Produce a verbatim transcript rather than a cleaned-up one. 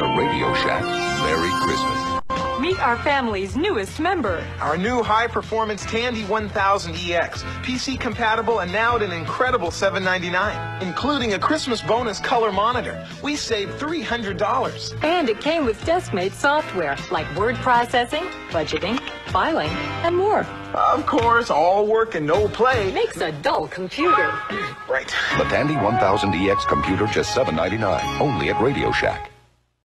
a Radio Shack Merry Christmas. Meet our family's newest member. Our new high-performance Tandy one thousand E X, P C compatible and now at an incredible seven ninety-nine, including a Christmas bonus color monitor. We saved three hundred dollars. And it came with Deskmate software like word processing, budgeting, filing, and more. Of course, all work and no play makes a dull computer. Right. The Tandy one thousand E X computer, just seven ninety-nine, only at Radio Shack.